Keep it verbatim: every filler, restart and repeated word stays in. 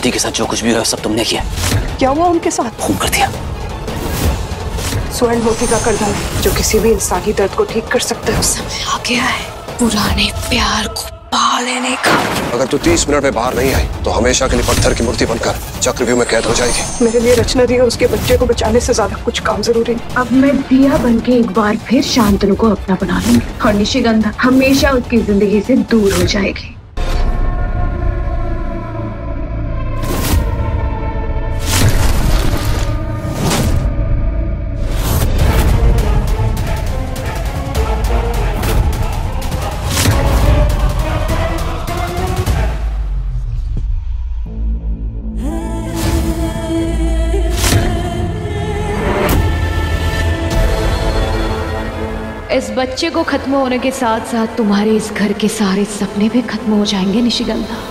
नदी के साथ जो कुछ भी हुआ सब तुमने किया। क्या हुआ उनके साथ? खून कर दिया। स्वर्ण मोती का करदम जो किसी भी इंसानी दर्द को ठीक कर सकता है। समय आ गया है पुराने प्यार को पा लेने का। अगर तू तीस मिनट में बाहर नहीं आई तो हमेशा के लिए पत्थर की मूर्ति बनकर चक्रव्यूह में कैद हो जाएगी। मेरे लिए रचना दी और उसके बच्चे को बचाने से ज्यादा कुछ काम जरूरी नहीं। अब मैं दिया बनके एक बार फिर शांतनु को अपना बना लूंगी और निशिगंधा हमेशा उसकी जिंदगी से दूर हो जाएगी। इस बच्चे को खत्म होने के साथ साथ तुम्हारे इस घर के सारे सपने भी खत्म हो जाएंगे निशिगंधा।